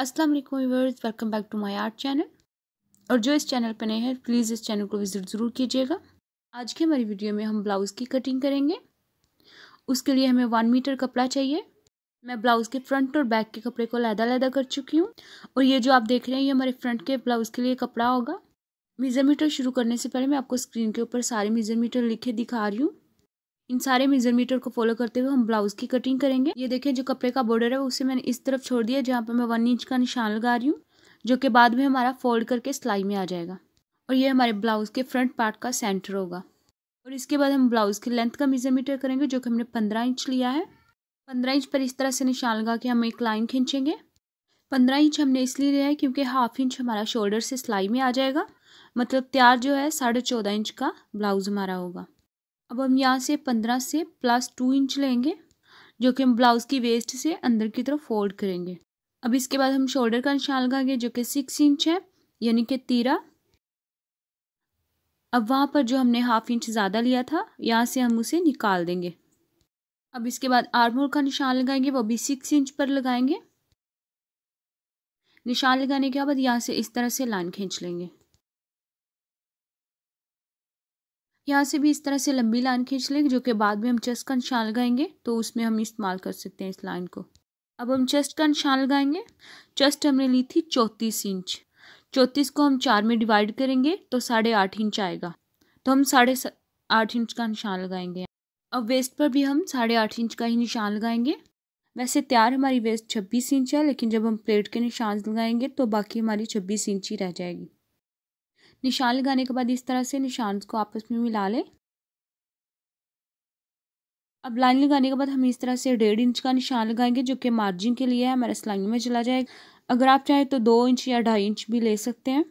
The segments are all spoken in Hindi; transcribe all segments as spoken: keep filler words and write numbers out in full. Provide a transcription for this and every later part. अस्सलाम वालेकुम viewers, welcome back to my art channel. और जो इस चैनल पर नए हैं प्लीज़ इस चैनल को विजिट ज़रूर कीजिएगा। आज की हमारी वीडियो में हम ब्लाउज़ की कटिंग करेंगे। उसके लिए हमें वन मीटर कपड़ा चाहिए। मैं ब्लाउज़ के फ्रंट और बैक के कपड़े को अलग अलग कर चुकी हूँ। और ये जो आप देख रहे हैं ये हमारे फ्रंट के ब्लाउज़ के लिए कपड़ा होगा। मेज़रमीटर शुरू करने से पहले मैं आपको स्क्रीन के ऊपर सारे मेज़रमीटर लिखे दिखा रही हूँ। इन सारे मेजरमीटर को फॉलो करते हुए हम ब्लाउज़ की कटिंग करेंगे। ये देखें, जो कपड़े का बॉर्डर है उसे मैंने इस तरफ छोड़ दिया जहाँ पर मैं वन इंच का निशान लगा रही हूँ, जो कि बाद में हमारा फोल्ड करके सिलाई में आ जाएगा। और ये हमारे ब्लाउज़ के फ्रंट पार्ट का सेंटर होगा। और इसके बाद हम ब्लाउज़ की लेंथ का मेजरमीटर करेंगे, जो कि हमने पंद्रह इंच लिया है। पंद्रह इंच पर इस तरह से निशान लगा के हम एक लाइन खींचेंगे। पंद्रह इंच हमने इसलिए लिया है क्योंकि हाफ इंच हमारा शोल्डर से सिलाई में आ जाएगा, मतलब तैयार जो है साढ़े चौदह इंच का ब्लाउज़ हमारा होगा। अब हम यहाँ से पंद्रह से प्लस टू इंच लेंगे, जो कि हम ब्लाउज़ की वेस्ट से अंदर की तरफ फोल्ड करेंगे। अब इसके बाद हम शोल्डर का निशान लगाएंगे, जो कि सिक्स इंच है, यानी कि तीरा। अब वहाँ पर जो हमने हाफ इंच ज़्यादा लिया था यहाँ से हम उसे निकाल देंगे। अब इसके बाद आर्म होल का निशान लगाएंगे, वो भी सिक्स इंच पर लगाएंगे। निशान लगाने के बाद यहाँ से इस तरह से लाइन खींच लेंगे। यहाँ से भी इस तरह से लंबी लाइन खींच लेंगे, जो कि बाद में हम चेस्ट का निशान लगाएंगे तो उसमें हम इस्तेमाल कर सकते हैं इस लाइन को। अब हम चेस्ट का निशान लगाएंगे। चेस्ट हमने ली थी चौंतीस इंच। चौंतीस को हम चार में डिवाइड करेंगे तो साढ़े आठ इंच आएगा, तो हम साढ़े आठ इंच का निशान लगाएंगे। अब वेस्ट पर भी हम साढ़े आठ इंच का ही निशान लगाएंगे। वैसे तैयार हमारी वेस्ट छब्बीस इंच है, लेकिन जब हम प्लेट के निशान लगाएंगे तो बाकी हमारी छब्बीस इंच ही रह जाएगी। निशान लगाने के बाद इस तरह से निशान को आपस में मिला लें। अब लाइन लगाने के बाद हम इस तरह से डेढ़ इंच का निशान लगाएंगे, जो कि मार्जिन के लिए है, हमारा सिलाई में चला जाएगा। अगर आप चाहें तो दो इंच या ढाई इंच भी ले सकते हैं।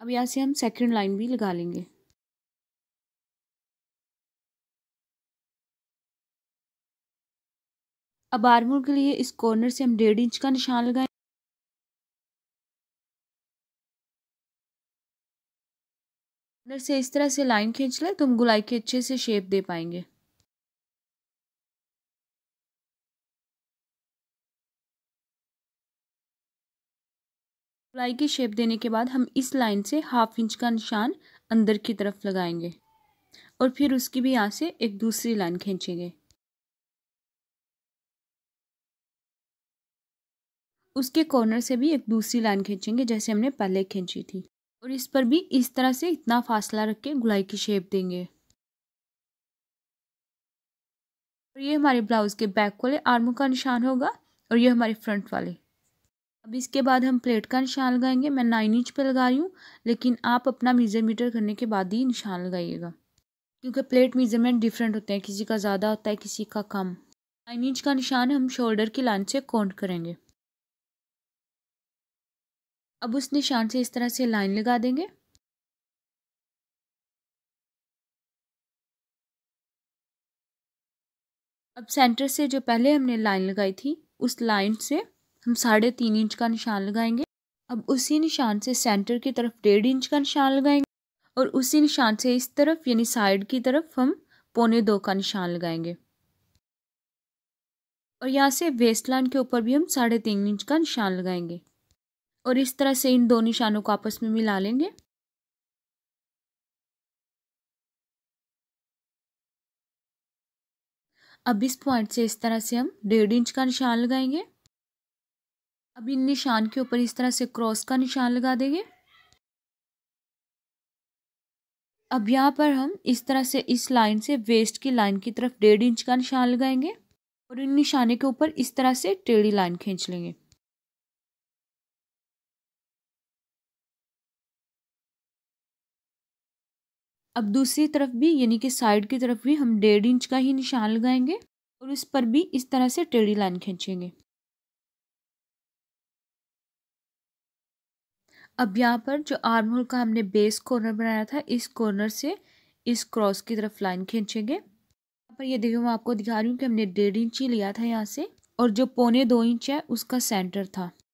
अब यहाँ से हम सेकंड लाइन भी लगा लेंगे। अब आर्म होल के लिए इस कॉर्नर से हम डेढ़ इंच का निशान लगाएंगे। अंदर से इस तरह से लाइन खींच ले तो हम गुलाई के अच्छे से शेप दे पाएंगे। गुलाई की शेप देने के बाद हम इस लाइन से हाफ इंच का निशान अंदर की तरफ लगाएंगे और फिर उसकी भी यहाँ से एक दूसरी लाइन खींचेंगे। उसके कॉर्नर से भी एक दूसरी लाइन खींचेंगे जैसे हमने पहले खींची थी, और इस पर भी इस तरह से इतना फासला रख के गुलाई की शेप देंगे। और ये हमारे ब्लाउज़ के बैक वाले आर्मों का निशान होगा और ये हमारे फ्रंट वाले। अब इसके बाद हम प्लेट का निशान लगाएंगे। मैं नाइन इंच पे लगा रही हूँ, लेकिन आप अपना मेजरमेंट करने के बाद ही निशान लगाइएगा, क्योंकि प्लेट मेजरमेंट डिफरेंट होते हैं, किसी का ज़्यादा होता है किसी का कम। नाइन इंच का निशान हम शोल्डर की लाइन से काउंट करेंगे। अब उस निशान से इस तरह से लाइन लगा देंगे। अब सेंटर से जो पहले हमने लाइन लगाई थी उस लाइन से हम साढ़े तीन इंच का निशान लगाएंगे। अब उसी निशान से सेंटर की तरफ डेढ़ इंच का निशान लगाएंगे और उसी निशान से इस तरफ यानी साइड की तरफ हम पौने दो का निशान लगाएंगे। और यहाँ से वेस्ट लाइन के ऊपर भी हम साढ़े तीन इंच का निशान लगाएंगे और इस तरह से इन दो निशानों को आपस में मिला लेंगे। अब इस पॉइंट से इस तरह से हम डेढ़ इंच का निशान लगाएंगे। अब इन निशान के ऊपर इस तरह से क्रॉस का निशान लगा देंगे। अब यहाँ पर हम इस तरह से इस लाइन से वेस्ट की लाइन की तरफ डेढ़ इंच का निशान लगाएंगे और इन निशाने के ऊपर इस तरह से टेढ़ी लाइन खींच लेंगे। अब दूसरी तरफ भी यानी कि साइड की तरफ भी हम डेढ़ इंच का ही निशान लगाएंगे और उस पर भी इस तरह से टेढ़ी लाइन खींचेंगे। अब यहाँ पर जो आर्म होल का हमने बेस कॉर्नर बनाया था इस कॉर्नर से इस क्रॉस की तरफ लाइन खींचेंगे। यहाँ पर ये देखो मैं आपको दिखा रही हूँ कि हमने डेढ़ इंच ही लिया था यहाँ से, और जो पौने दो इंच है उसका सेंटर था।